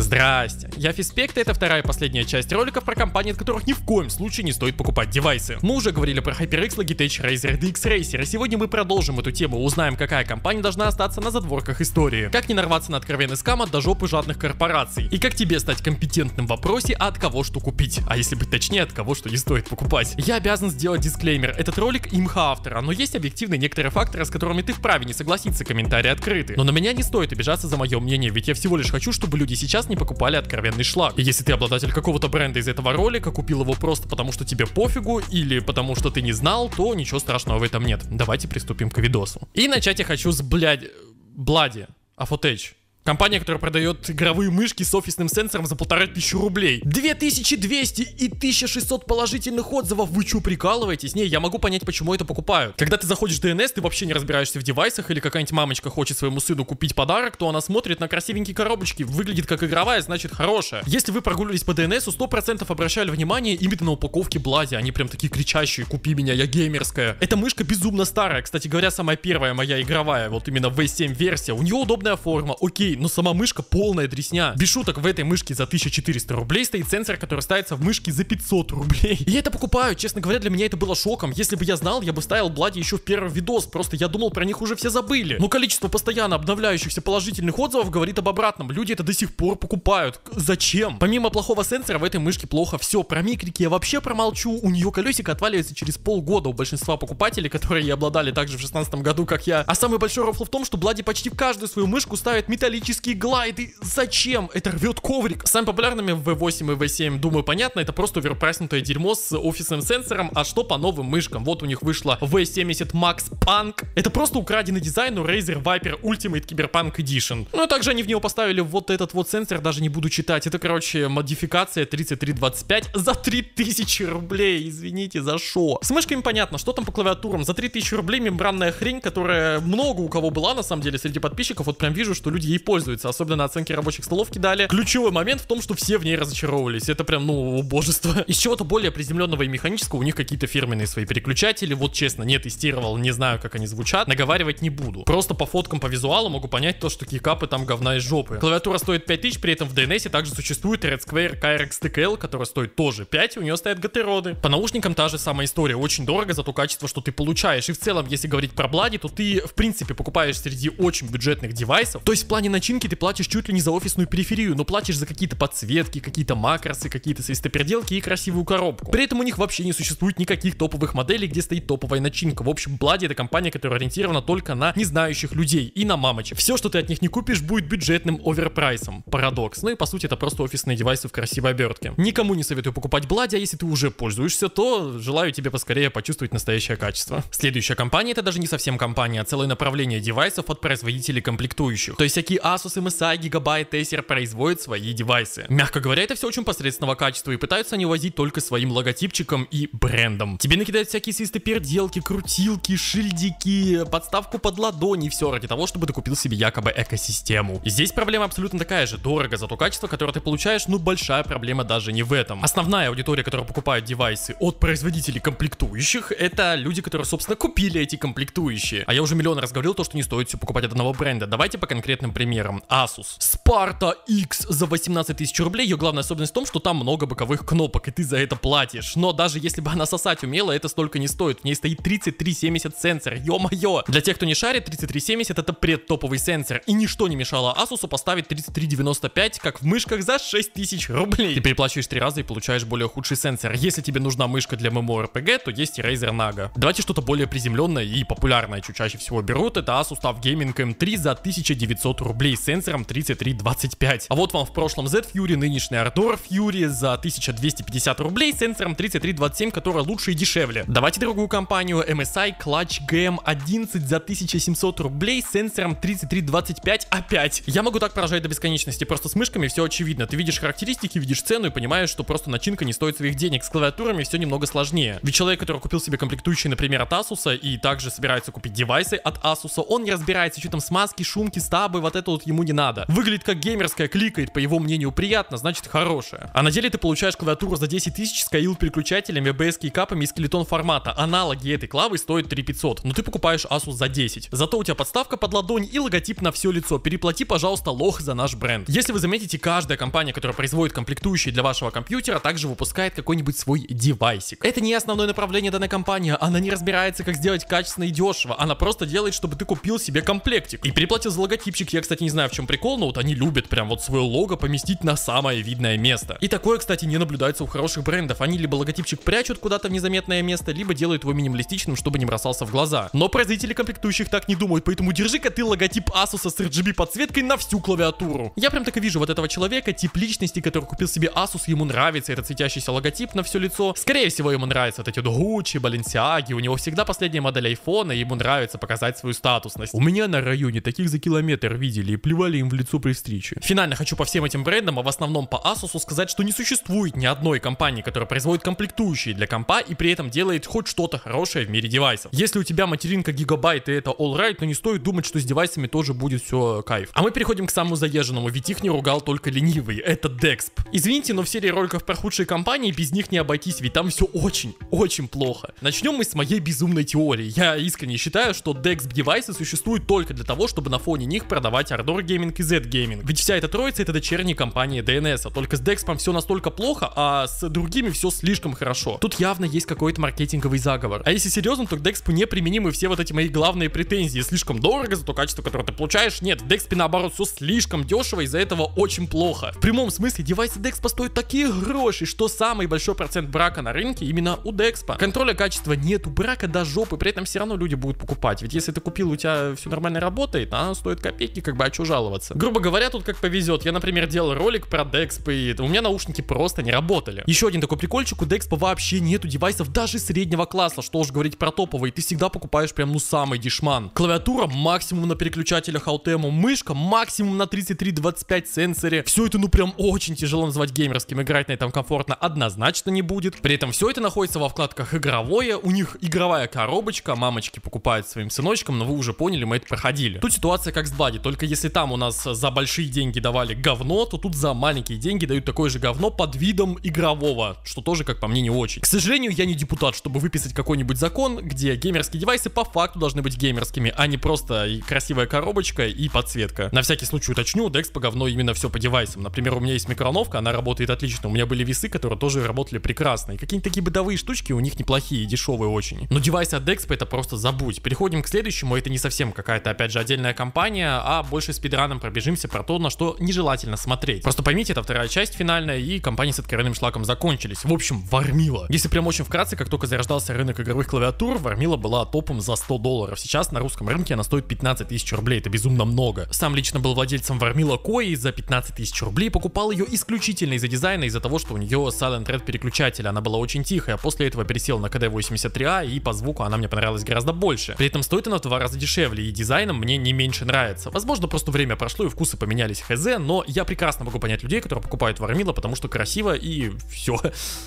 Здрасте, я Фиспект, и это вторая и последняя часть роликов про компании, от которых ни в коем случае не стоит покупать девайсы. Мы уже говорили про HyperX, Logitech, Razer, DX Racer, и сегодня мы продолжим эту тему, узнаем, какая компания должна остаться на задворках истории, как не нарваться на откровенный скам от до жопы жадных корпораций, и как тебе стать компетентным в вопросе, а от кого что купить, а если быть точнее, от кого что не стоит покупать. Я обязан сделать дисклеймер, этот ролик имха автора, но есть объективные некоторые факторы, с которыми ты вправе не согласиться, комментарии открыты. Но на меня не стоит обижаться за мое мнение, ведь я всего лишь хочу, чтобы люди сейчас не покупали откровенный шлак. И если ты обладатель какого-то бренда из этого ролика, купил его просто потому, что тебе пофигу, или потому, что ты не знал, то ничего страшного в этом нет. Давайте приступим к видосу. И начать я хочу с Bloody, A4Tech. Компания, которая продает игровые мышки с офисным сенсором за 1500 рублей. 2200 и 1600 положительных отзывов. Вы чё, прикалываетесь? Не, я могу понять, почему это покупают. Когда ты заходишь в DNS, ты вообще не разбираешься в девайсах, или какая-нибудь мамочка хочет своему сыну купить подарок, то она смотрит на красивенькие коробочки. Выглядит как игровая, значит хорошая. Если вы прогулялись по DNS, 100% обращали внимание именно на упаковки Bloody. Они прям такие кричащие: купи меня, я геймерская. Эта мышка безумно старая. Кстати говоря, самая первая моя игровая, вот именно V7 версия. У нее удобная форма, окей. Но сама мышка полная дресня. Без шуток, в этой мышке за 1400 рублей стоит сенсор, который ставится в мышке за 500 рублей. И я это покупаю, честно говоря, для меня это было шоком. Если бы я знал, я бы ставил Bloody еще в первый видос, просто я думал, про них уже все забыли. Но количество постоянно обновляющихся положительных отзывов говорит об обратном. Люди это до сих пор покупают. Зачем? Помимо плохого сенсора, в этой мышке плохо все. Про микрики я вообще промолчу. У нее колесико отваливается через полгода у большинства покупателей, которые ей обладали также в 2016 году, как я. А самый большой рофл в том, что Bloody почти в каждую свою мышку ставит металлическую глайды. Зачем? Это рвет коврик. С самыми популярными V8 и V7, думаю, понятно, это просто оверпрайснутое дерьмо с офисным сенсором. А что по новым мышкам? Вот у них вышла V70 Max Punk. Это просто украденный дизайн у Razer Viper Ultimate Cyberpunk Edition. Ну, а также они в него поставили вот этот вот сенсор, даже не буду читать. Это, короче, модификация 3325 за 3000 рублей. Извините, за шо? С мышками понятно, что там по клавиатурам. За 3000 рублей мембранная хрень, которая много у кого была, на самом деле, среди подписчиков. Вот прям вижу, что люди ей пользуются, особенно на оценке рабочих столов кидали. Ключевой момент в том, что все в ней разочаровывались. Это прям, ну, убожество. Из чего-то более приземленного и механического у них какие-то фирменные свои переключатели. Вот честно, не тестировал, не знаю, как они звучат. Наговаривать не буду. Просто по фоткам, по визуалу могу понять то, что кикапы там говна из жопы. Клавиатура стоит 5000, при этом в DNS также существует Red Square KRX TKL, которая стоит тоже 5, у нее стоят ГТ-роды. По наушникам та же самая история. Очень дорого, зато качество, что ты получаешь. И в целом, если говорить про Bloody, то ты, в принципе, покупаешь среди очень бюджетных девайсов. То есть в плане начинки ты платишь чуть ли не за офисную периферию, но платишь за какие-то подсветки, какие-то макросы, какие-то свистопеределки и красивую коробку. При этом у них вообще не существует никаких топовых моделей, где стоит топовая начинка. В общем, Bloody — это компания, которая ориентирована только на незнающих людей и на мамочек. Все, что ты от них не купишь, будет бюджетным оверпрайсом. Парадокс. Ну и по сути это просто офисные девайсы в красивой обертке. Никому не советую покупать Bloody, а если ты уже пользуешься, то желаю тебе поскорее почувствовать настоящее качество. Следующая компания — это даже не совсем компания, а целое направление девайсов от производителей комплектующих. То есть всякие Asus, MSI, Gigabyte, Acer производят свои девайсы. Мягко говоря, это все очень посредственного качества, и пытаются они возить только своим логотипчиком и брендом. Тебе накидают всякие свистоперделки, крутилки, шильдики, подставку под ладони, все ради того, чтобы ты купил себе якобы экосистему. И здесь проблема абсолютно такая же. Дорого, зато качество, которое ты получаешь, ну большая проблема даже не в этом. Основная аудитория, которая покупает девайсы от производителей комплектующих, это люди, которые, собственно, купили эти комплектующие. А я уже миллион раз говорил то, что не стоит все покупать от одного бренда. Давайте по конкретно примером. Asus Sparta X за 18000 рублей. Ее главная особенность в том, что там много боковых кнопок, и ты за это платишь. Но даже если бы она сосать умела, это столько не стоит. В ней стоит 3370 сенсор. Ё-моё! Для тех, кто не шарит, 3370 это предтоповый сенсор. И ничто не мешало Asusу поставить 3395, как в мышках, за 6000 рублей. Ты переплачиваешь 3 раза и получаешь более худший сенсор. Если тебе нужна мышка для MMORPG, то есть и Razer Naga. Давайте что-то более приземленное и популярное, чуть чаще всего берут. Это Asus TUF Gaming M3 за 1900 рублей с сенсором 3325. А вот вам в прошлом Z Fury, нынешний Ardor Fury за 1250 рублей с сенсором 3327, которая лучше и дешевле. Давайте другую компанию. MSI Clutch GM11 за 1700 рублей с сенсором 3325 опять. Я могу так поражать до бесконечности, просто с мышками все очевидно. Ты видишь характеристики, видишь цену и понимаешь, что просто начинка не стоит своих денег. С клавиатурами все немного сложнее. Ведь человек, который купил себе комплектующие, например, от Asus и также собирается купить девайсы от Asus, он не разбирается, что там смазки, шумки, стабы, вот эту вот ему не надо. Выглядит как геймерская, кликает, по его мнению, приятно, значит хорошая. А на деле ты получаешь клавиатуру за 10 тысяч с каил-переключателями, ABS-кейкапами и скелетон формата. Аналоги этой клавы стоят 3500, но ты покупаешь Asus за 10. Зато у тебя подставка под ладонь и логотип на все лицо. Переплати, пожалуйста, лох за наш бренд. Если вы заметите, каждая компания, которая производит комплектующие для вашего компьютера, также выпускает какой-нибудь свой девайсик. Это не основное направление данной компании, она не разбирается, как сделать качественно и дешево, она просто делает, чтобы ты купил себе комплектик и переплатил за логотипчик. Я, кстати, не знаю, в чем прикол, но вот они любят прям вот свое лого поместить на самое видное место. И такое, кстати, не наблюдается у хороших брендов, они либо логотипчик прячут куда-то в незаметное место, либо делают его минималистичным, чтобы не бросался в глаза. Но производители комплектующих так не думают, поэтому держи-ка ты логотип Asus с RGB подсветкой на всю клавиатуру. Я прям так и вижу вот этого человека, тип личности, который купил себе Asus, ему нравится этот светящийся логотип на все лицо. Скорее всего, ему нравятся вот эти Gucci, Balenciaga, у него всегда последняя модель айфона, ему нравится показать свою статусность. У меня на районе таких за километр видели и плевали им в лицо при встрече. Финально хочу по всем этим брендам, а в основном по Asus, сказать, что не существует ни одной компании, которая производит комплектующие для компа и при этом делает хоть что-то хорошее в мире девайсов. Если у тебя материнка Gigabyte и это all right, но не стоит думать, что с девайсами тоже будет все кайф. А мы переходим к самому заезженному, ведь их не ругал только ленивый, это DXP. Извините, но в серии роликов про худшие компании без них не обойтись, ведь там все очень плохо. Начнем мы с моей безумной теории. Я искренне считаю, что DXP девайсы существуют только для того, чтобы на фоне них продавать Ardor Gaming и Z Gaming. Ведь вся эта троица — это дочерние компании DNS, а только с DXP все настолько плохо, а с другими все слишком хорошо. Тут явно есть какой-то маркетинговый заговор. А если серьезно, то к DXP неприменимы все вот эти мои главные претензии. Слишком дорого за то качество, которое ты получаешь. Нет, в DXP наоборот все слишком дешево, из-за этого очень плохо. В прямом смысле девайсы DXP стоят такие гроши, что самый большой процент брака на рынке именно у DXP. Контроля качества нет, у брака до жопы, при этом все равно люди будут покупать. Ведь если ты купил, у тебя все нормально работает, а она стоит копейки, как бы а чё жаловаться. Грубо говоря, тут как повезет. Я, например, делал ролик про DXP, и у меня наушники просто не работали. Еще один такой прикольчик, у DXP вообще нету девайсов даже среднего класса, что уж говорить про топовые, ты всегда покупаешь прям ну самый дешман. Клавиатура максимум на переключателях Аутему, мышка максимум на 33-25 сенсоре. Все это ну прям очень тяжело назвать геймерским, играть на этом комфортно однозначно не будет. При этом все это находится во вкладках игровое, у них игровая коробочка, мамочки покупают своим сыночкам, но вы уже поняли, мы это проходили. Тут ситуация как с Bloody, только если там у нас за большие деньги давали говно, то тут за маленькие деньги дают такое же говно под видом игрового, что тоже, как по мне, не очень. К сожалению, я не депутат, чтобы выписать какой-нибудь закон, где геймерские девайсы по факту должны быть геймерскими, а не просто красивая коробочка и подсветка. На всякий случай уточню, у DXP говно именно все по девайсам. Например, у меня есть микроволновка, она работает отлично, у меня были весы, которые тоже работали прекрасно, и какие-нибудь такие бытовые штучки у них неплохие, дешевые очень. Но девайсы от DXP это просто забудь. Переходим к следующему, это не совсем какая-то, опять же, отдельная компания, а больше спидраном пробежимся про то, на что нежелательно смотреть. Просто поймите, это вторая часть финальная, и компании с откровенным шлаком закончились. В общем, Varmilo. Если прям очень вкратце, как только зарождался рынок игровых клавиатур, Varmilo была топом за $100. Сейчас на русском рынке она стоит 15 тысяч рублей, это безумно много. Сам лично был владельцем Varmilo Koi за 15 тысяч рублей, покупал ее исключительно из-за дизайна, из-за того, что у нее Silent Red переключатель, она была очень тихая, после этого пересел на KD83A, и по звуку она мне понравилась гораздо больше. При этом стоит она в 2 раза дешевле, и дизайном мне не меньше нравится. Возможно, просто время прошло и вкусы поменялись, хз, но я прекрасно могу понять людей, которые покупают Varmilo, потому что красиво и все.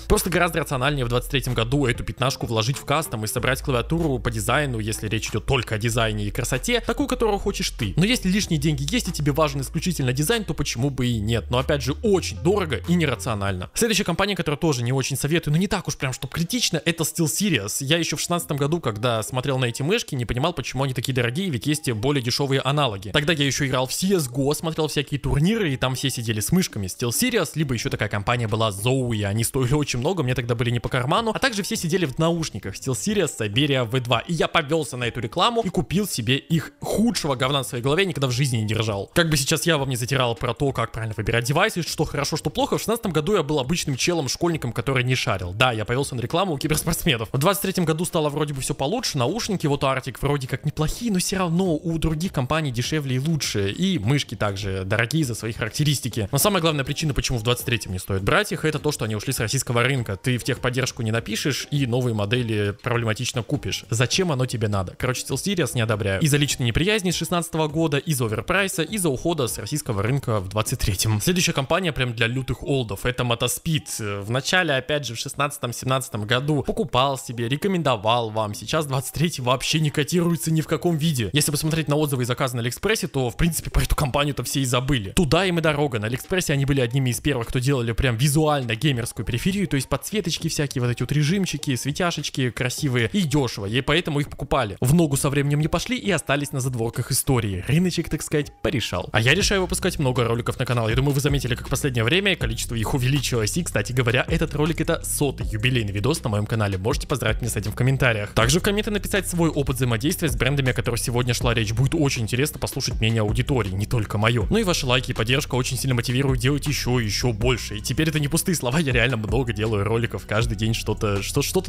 Просто гораздо рациональнее в 23 году эту 15-ку вложить в кастом и собрать клавиатуру по дизайну, если речь идет только о дизайне и красоте, такую, которую хочешь ты. Но если лишние деньги есть и тебе важен исключительно дизайн, то почему бы и нет? Но опять же, очень дорого и нерационально. Следующая компания, которую тоже не очень советую, но не так уж прям, чтоб критично, это SteelSeries. Я еще в 16 году, когда смотрел на эти мышки, не понимал, почему они такие дорогие, ведь есть более дешевые аналоги. Тогда я еще играл в CSGO, смотрел всякие турниры, и там все сидели с мышками SteelSeries, либо еще такая компания была Zoe, они стоили очень много, мне тогда были не по карману, а также все сидели в наушниках SteelSeries Siberia V2, и я повелся на эту рекламу и купил себе их, худшего говна на своей голове никогда в жизни не держал. Как бы сейчас я вам не затирал про то, как правильно выбирать девайсы, что хорошо, что плохо, в 16 году я был обычным челом, школьником, который не шарил. Да, я повелся на рекламу у киберспортсменов. В 23 году стало вроде бы все получше, наушники, вот Arctic вроде как неплохие, но все равно у других компаний дешевле и лучше, и мышки также дорогие за свои характеристики. Но самая главная причина, почему в 23-м не стоит брать их, это то, что они ушли с российского рынка. Ты в техподдержку не напишешь и новые модели проблематично купишь. Зачем оно тебе надо? Короче, SteelSeries не одобряю. Из-за личной неприязни с 16 года, из-за оверпрайса, из-за ухода с российского рынка в 23-м. Следующая компания прям для лютых олдов. Это Motospeed. В начале, опять же, в 16-17 году покупал себе, рекомендовал вам. Сейчас 23 вообще не котируется ни в каком виде. Если посмотреть на отзывы и заказы на Алиэкспрессе, то, в принципе, про эту компанию-то все и забыли. Туда им и дорога. На Алиэкспрессе они были одними из первых, кто делали прям визуально геймерскую периферию, то есть подсветочки всякие, вот эти вот режимчики, светяшечки красивые и дешево, и поэтому их покупали. В ногу со временем не пошли и остались на задворках истории. Рыночек, так сказать, порешал. А я решаю выпускать много роликов на канал. Я думаю, вы заметили, как в последнее время количество их увеличилось. И, кстати говоря, этот ролик — это 100-й юбилейный видос на моем канале. Можете поздравить меня с этим в комментариях. Также в комменты написать свой опыт взаимодействия с брендами, о которых сегодня шла речь. Будет очень интересно послушать мнение аудитории, не только мое. Ну и ваши лайки и поддержка очень сильно мотивируют делать еще больше. И теперь это не пустые слова, я реально много делаю роликов, каждый день что-то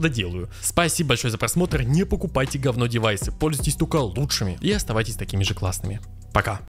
доделаю. Спасибо большое за просмотр, не покупайте говно девайсы, пользуйтесь только лучшими и оставайтесь такими же классными. Пока!